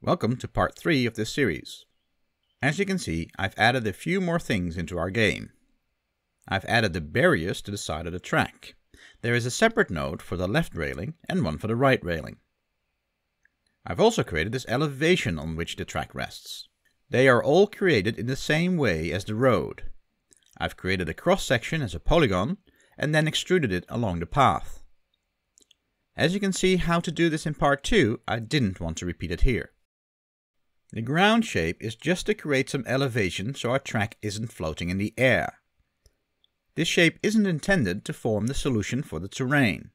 Welcome to part 3 of this series. As you can see, I've added a few more things into our game. I've added the barriers to the side of the track. There is a separate node for the left railing and one for the right railing. I've also created this elevation on which the track rests. They are all created in the same way as the road. I've created a cross-section as a polygon and then extruded it along the path. As you can see how to do this in part 2, I didn't want to repeat it here. The ground shape is just to create some elevation so our track isn't floating in the air. This shape isn't intended to form the solution for the terrain.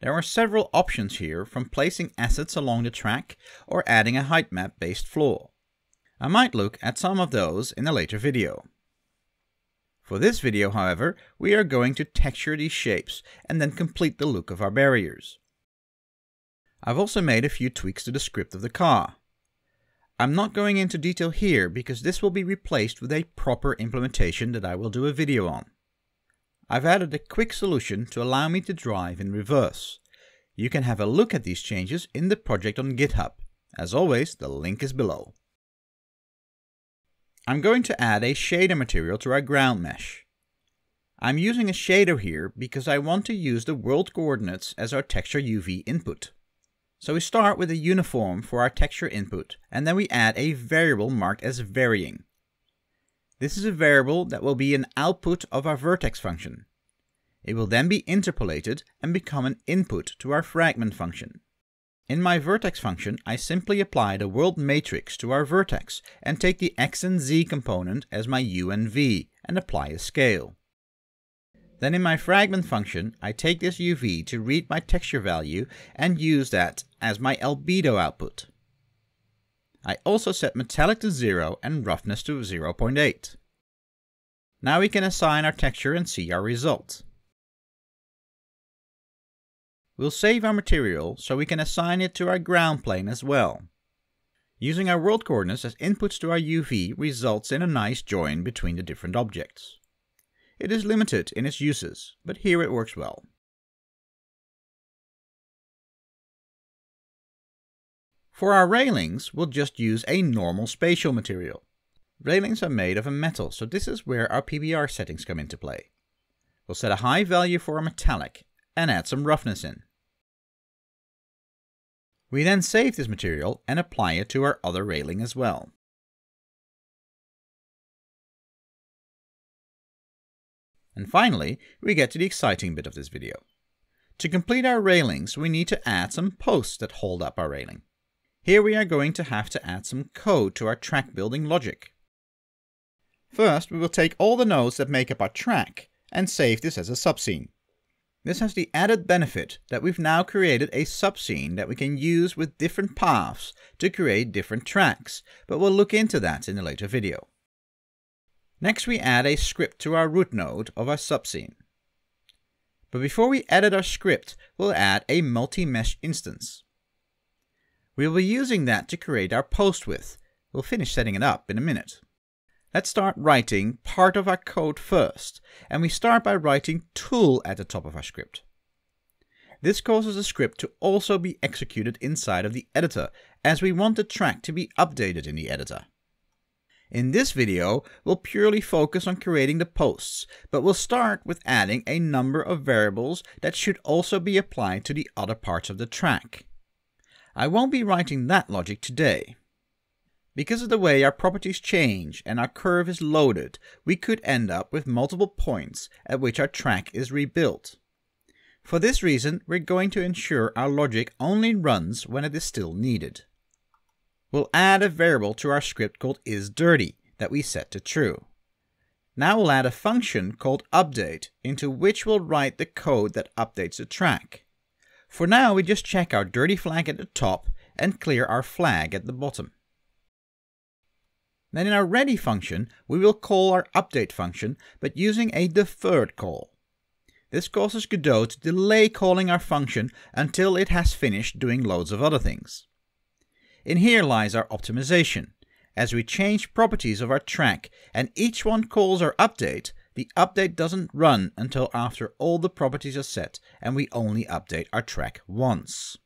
There are several options here, from placing assets along the track or adding a height map based floor. I might look at some of those in a later video. For this video, however, we are going to texture these shapes and then complete the look of our barriers. I've also made a few tweaks to the script of the car. I'm not going into detail here because this will be replaced with a proper implementation that I will do a video on. I've added a quick solution to allow me to drive in reverse. You can have a look at these changes in the project on GitHub. As always, the link is below. I'm going to add a shader material to our ground mesh. I'm using a shader here because I want to use the world coordinates as our texture UV input. So we start with a uniform for our texture input, and then we add a variable marked as varying. This is a variable that will be an output of our vertex function. It will then be interpolated and become an input to our fragment function. In my vertex function, I simply apply the world matrix to our vertex and take the X and Z component as my U and V and apply a scale. Then in my fragment function, I take this UV to read my texture value and use that as my albedo output. I also set metallic to 0 and roughness to 0.8. Now we can assign our texture and see our result. We'll save our material so we can assign it to our ground plane as well. Using our world coordinates as inputs to our UV results in a nice join between the different objects. It is limited in its uses, but here it works well. For our railings, we'll just use a normal spatial material. Railings are made of a metal, so this is where our PBR settings come into play. We'll set a high value for our metallic and add some roughness in. We then save this material and apply it to our other railing as well. And finally, we get to the exciting bit of this video. To complete our railings, we need to add some posts that hold up our railing. Here we are going to have to add some code to our track building logic. First, we will take all the nodes that make up our track and save this as a subscene. This has the added benefit that we've now created a subscene that we can use with different paths to create different tracks, but we'll look into that in a later video. Next, we add a script to our root node of our subscene. But before we edit our script, we'll add a multi-mesh instance. We will be using that to create our post width. We'll finish setting it up in a minute. Let's start writing part of our code first, and we start by writing tool at the top of our script. This causes the script to also be executed inside of the editor, as we want the track to be updated in the editor. In this video, we'll purely focus on creating the posts, but we'll start with adding a number of variables that should also be applied to the other parts of the track. I won't be writing that logic today. Because of the way our properties change and our curve is loaded, we could end up with multiple points at which our track is rebuilt. For this reason, we're going to ensure our logic only runs when it is still needed. We'll add a variable to our script called isDirty that we set to true. Now we'll add a function called update into which we'll write the code that updates the track. For now, we just check our dirty flag at the top and clear our flag at the bottom. Then in our ready function, we will call our update function, but using a deferred call. This causes Godot to delay calling our function until it has finished doing loads of other things. In here lies our optimization. As we change properties of our track and each one calls our update, the update doesn't run until after all the properties are set and we only update our track once.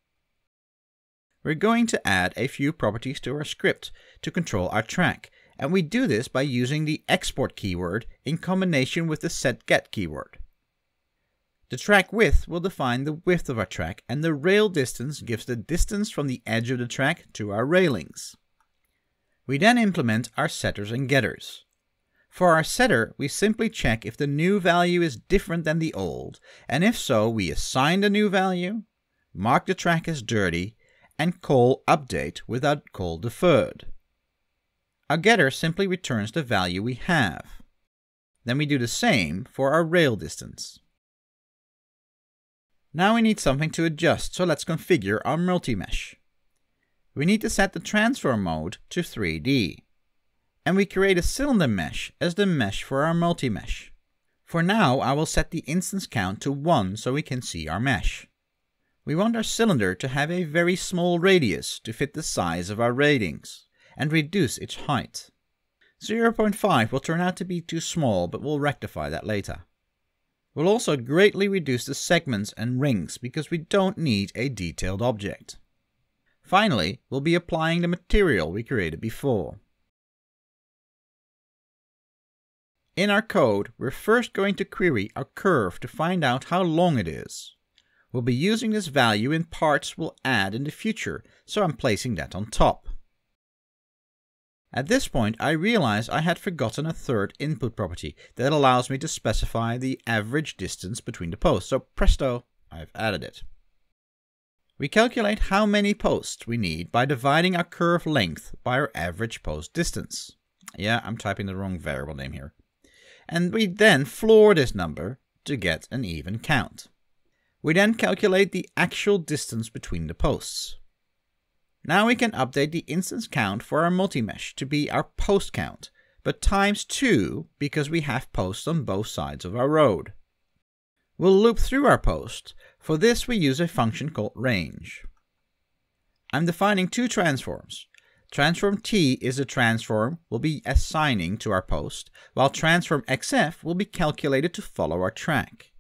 we're going to add a few properties to our script to control our track. And we do this by using the export keyword in combination with the setget keyword. The track width will define the width of our track, and the rail distance gives the distance from the edge of the track to our railings. We then implement our setters and getters. For our setter, we simply check if the new value is different than the old, and if so, we assign the new value, mark the track as dirty, and call update without call deferred. Our getter simply returns the value we have. Then we do the same for our rail distance. Now we need something to adjust, so let's configure our multi-mesh. We need to set the transfer mode to 3D. And we create a cylinder mesh as the mesh for our multi-mesh. For now, I will set the instance count to 1 so we can see our mesh. We want our cylinder to have a very small radius to fit the size of our railings and reduce its height. 0.5 will turn out to be too small, but we'll rectify that later. We'll also greatly reduce the segments and rings because we don't need a detailed object. Finally, we'll be applying the material we created before. In our code, we're first going to query our curve to find out how long it is. We'll be using this value in parts we'll add in the future, so I'm placing that on top. At this point, I realize I had forgotten a third input property that allows me to specify the average distance between the posts, so presto, I've added it. We calculate how many posts we need by dividing our curve length by our average post distance. Yeah, I'm typing the wrong variable name here. And we then floor this number to get an even count. We then calculate the actual distance between the posts. Now we can update the instance count for our multi-mesh to be our post count, but times 2 because we have posts on both sides of our road. We'll loop through our post. For this we use a function called range. I'm defining two transforms. Transform T is the transform we'll be assigning to our post, while transform XF will be calculated to follow our track.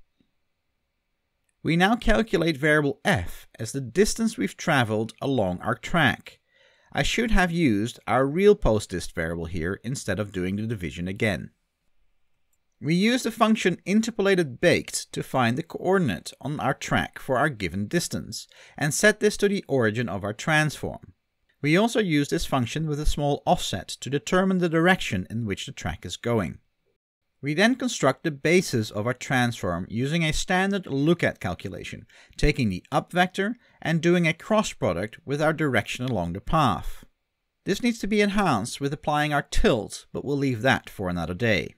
We now calculate variable f as the distance we've traveled along our track. I should have used our real post dist variable here instead of doing the division again. We use the function interpolated baked to find the coordinate on our track for our given distance and set this to the origin of our transform. We also use this function with a small offset to determine the direction in which the track is going. We then construct the basis of our transform using a standard lookat calculation, taking the up vector and doing a cross product with our direction along the path. This needs to be enhanced with applying our tilt, but we'll leave that for another day.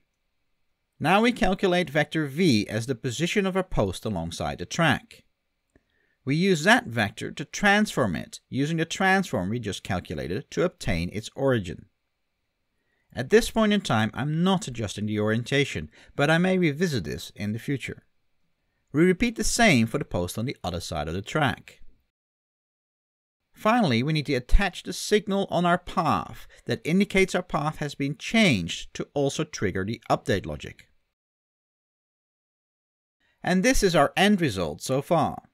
Now we calculate vector v as the position of our post alongside the track. We use that vector to transform it using the transform we just calculated to obtain its origin. At this point in time, I'm not adjusting the orientation, but I may revisit this in the future. We repeat the same for the post on the other side of the track. Finally, we need to attach the signal on our path that indicates our path has been changed to also trigger the update logic. And this is our end result so far.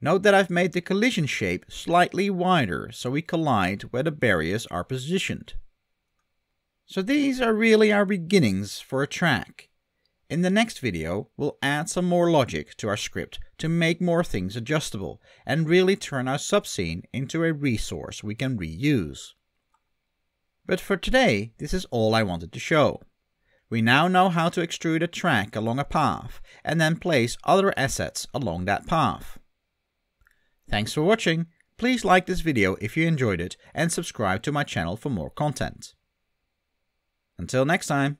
Note that I've made the collision shape slightly wider so we collide where the barriers are positioned. So these are really our beginnings for a track. In the next video, we'll add some more logic to our script to make more things adjustable and really turn our subscene into a resource we can reuse. But for today, this is all I wanted to show. We now know how to extrude a track along a path and then place other assets along that path. Thanks for watching. Please like this video if you enjoyed it and subscribe to my channel for more content. Until next time.